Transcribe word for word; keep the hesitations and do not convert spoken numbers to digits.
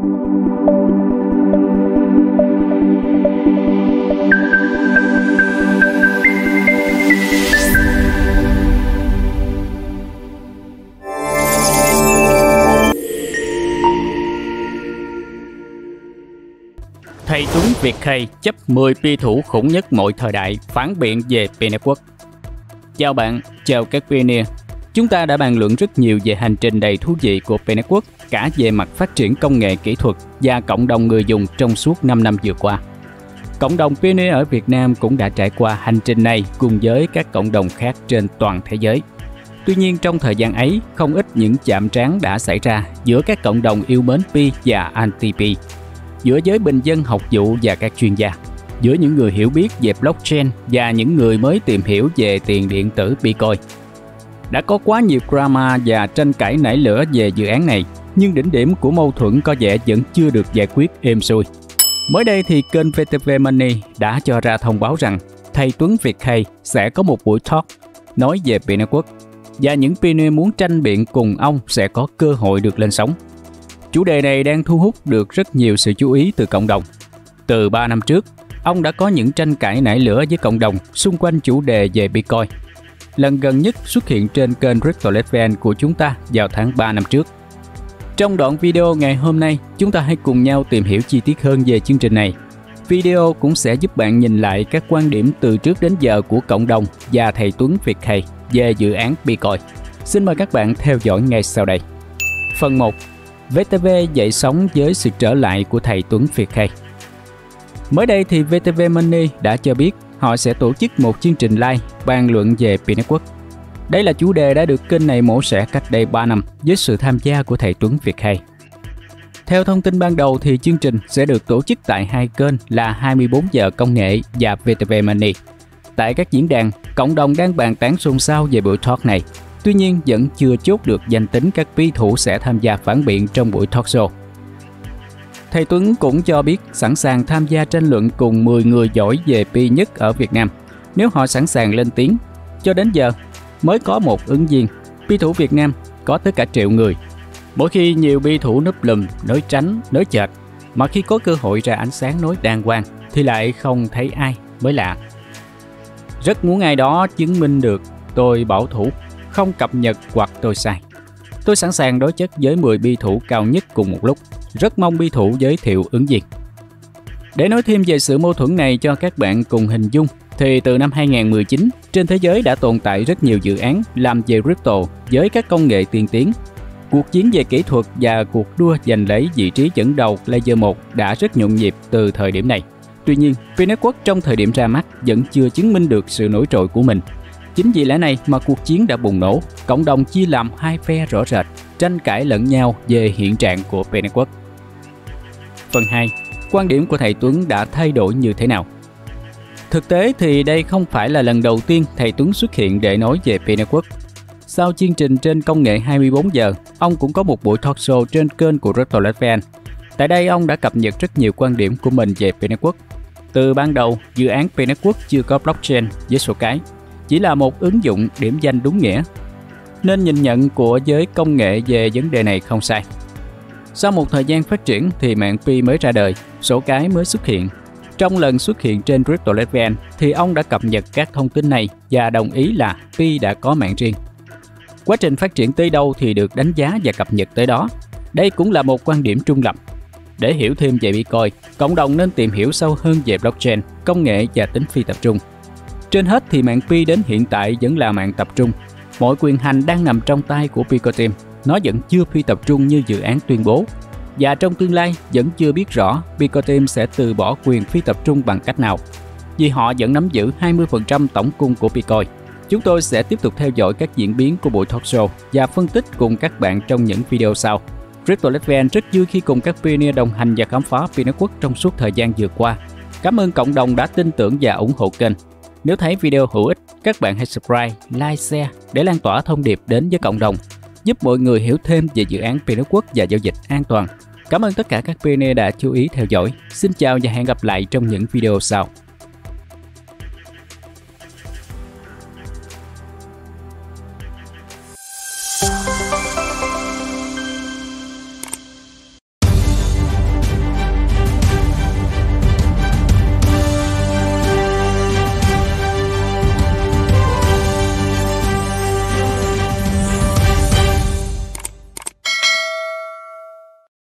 Thầy Tuấn Vietkey chấp mười pi thủ khủng nhất mọi thời đại phản biện về Pi Network. Chào bạn, chào các pioneer. Chúng ta đã bàn luận rất nhiều về hành trình đầy thú vị của Pi Network, cả về mặt phát triển công nghệ kỹ thuật và cộng đồng người dùng trong suốt năm năm vừa qua. Cộng đồng pioneer ở Việt Nam cũng đã trải qua hành trình này cùng với các cộng đồng khác trên toàn thế giới. Tuy nhiên, trong thời gian ấy, không ít những chạm trán đã xảy ra giữa các cộng đồng yêu mến Pi và anti-Pi, giữa giới bình dân học vụ và các chuyên gia, giữa những người hiểu biết về blockchain và những người mới tìm hiểu về tiền điện tử Pi coin. Đã có quá nhiều drama và tranh cãi nảy lửa về dự án này, nhưng đỉnh điểm của mâu thuẫn có vẻ vẫn chưa được giải quyết êm xuôi. Mới đây thì kênh vê tê vê Money đã cho ra thông báo rằng thầy Tuấn Vietkey sẽ có một buổi talk nói về Pi Network, và những pioneer muốn tranh biện cùng ông sẽ có cơ hội được lên sóng. Chủ đề này đang thu hút được rất nhiều sự chú ý từ cộng đồng. Từ ba năm trước, ông đã có những tranh cãi nảy lửa với cộng đồng xung quanh chủ đề về Bitcoin. Lần gần nhất xuất hiện trên kênh CryptoLeakVN của chúng ta vào tháng ba năm trước. Trong đoạn video ngày hôm nay, chúng ta hãy cùng nhau tìm hiểu chi tiết hơn về chương trình này. Video cũng sẽ giúp bạn nhìn lại các quan điểm từ trước đến giờ của cộng đồng và thầy Tuấn Vietkey về dự án Bitcoin. Xin mời các bạn theo dõi ngay sau đây. Phần một. vê tê vê dậy sóng với sự trở lại của thầy Tuấn Vietkey. Mới đây thì vê tê vê Money đã cho biết họ sẽ tổ chức một chương trình live bàn luận về Pi Network. Đây là chủ đề đã được kênh này mổ xẻ cách đây ba năm với sự tham gia của thầy Tuấn Vietkey. Theo thông tin ban đầu thì chương trình sẽ được tổ chức tại hai kênh là hai mươi bốn giờ công nghệ và vê tê vê Money. Tại các diễn đàn, cộng đồng đang bàn tán xôn xao về buổi talk này. Tuy nhiên, vẫn chưa chốt được danh tính các pi thủ sẽ tham gia phản biện trong buổi talk show. Thầy Tuấn cũng cho biết sẵn sàng tham gia tranh luận cùng mười người giỏi về pi nhất ở Việt Nam, nếu họ sẵn sàng lên tiếng. Cho đến giờ, mới có một ứng viên, pi thủ Việt Nam có tới cả triệu người. Mỗi khi nhiều pi thủ núp lùm, nói tránh, nói chệch, mà khi có cơ hội ra ánh sáng nói đàng hoàng thì lại không thấy ai, mới lạ. Rất muốn ai đó chứng minh được tôi bảo thủ, không cập nhật hoặc tôi sai. Tôi sẵn sàng đối chất với mười pi thủ cao nhất cùng một lúc. Rất mong pi thủ giới thiệu ứng viên. Để nói thêm về sự mâu thuẫn này cho các bạn cùng hình dung, thì từ năm hai nghìn không trăm mười chín, trên thế giới đã tồn tại rất nhiều dự án làm về crypto với các công nghệ tiên tiến. Cuộc chiến về kỹ thuật và cuộc đua giành lấy vị trí dẫn đầu Layer một đã rất nhộn nhịp từ thời điểm này. Tuy nhiên, Pi Network trong thời điểm ra mắt vẫn chưa chứng minh được sự nổi trội của mình. Chính vì lẽ này mà cuộc chiến đã bùng nổ, cộng đồng chia làm hai phe rõ rệt, tranh cãi lẫn nhau về hiện trạng của Pi Network. Phần hai. Quan điểm của thầy Tuấn đã thay đổi như thế nào? Thực tế thì đây không phải là lần đầu tiên thầy Tuấn xuất hiện để nói về Pi Network. Sau chương trình trên công nghệ hai mươi bốn giờ, ông cũng có một buổi talk show trên kênh của CryptoLeakVN. Tại đây ông đã cập nhật rất nhiều quan điểm của mình về Pi Network. Từ ban đầu, dự án Pi Network chưa có blockchain với số cái, chỉ là một ứng dụng điểm danh đúng nghĩa, nên nhìn nhận của giới công nghệ về vấn đề này không sai. Sau một thời gian phát triển thì mạng Pi mới ra đời, sổ cái mới xuất hiện. Trong lần xuất hiện trên CryptoLeakVN thì ông đã cập nhật các thông tin này và đồng ý là Pi đã có mạng riêng. Quá trình phát triển tới đâu thì được đánh giá và cập nhật tới đó. Đây cũng là một quan điểm trung lập. Để hiểu thêm về Bitcoin, cộng đồng nên tìm hiểu sâu hơn về blockchain, công nghệ và tính phi tập trung. Trên hết thì mạng Pi đến hiện tại vẫn là mạng tập trung. Mọi quyền hành đang nằm trong tay của Pi Team. Nó vẫn chưa phi tập trung như dự án tuyên bố. Và trong tương lai vẫn chưa biết rõ Pi Team sẽ từ bỏ quyền phi tập trung bằng cách nào, vì họ vẫn nắm giữ hai mươi phần trăm tổng cung của Bitcoin. Chúng tôi sẽ tiếp tục theo dõi các diễn biến của buổi talk show và phân tích cùng các bạn trong những video sau. CryptoLeakVN rất vui khi cùng các pioneer đồng hành và khám phá Pi Network trong suốt thời gian vừa qua. Cảm ơn cộng đồng đã tin tưởng và ủng hộ kênh. Nếu thấy video hữu ích, các bạn hãy subscribe, like, share để lan tỏa thông điệp đến với cộng đồng, giúp mọi người hiểu thêm về dự án Pi Network và giao dịch an toàn. Cảm ơn tất cả các pioneer đã chú ý theo dõi. Xin chào và hẹn gặp lại trong những video sau.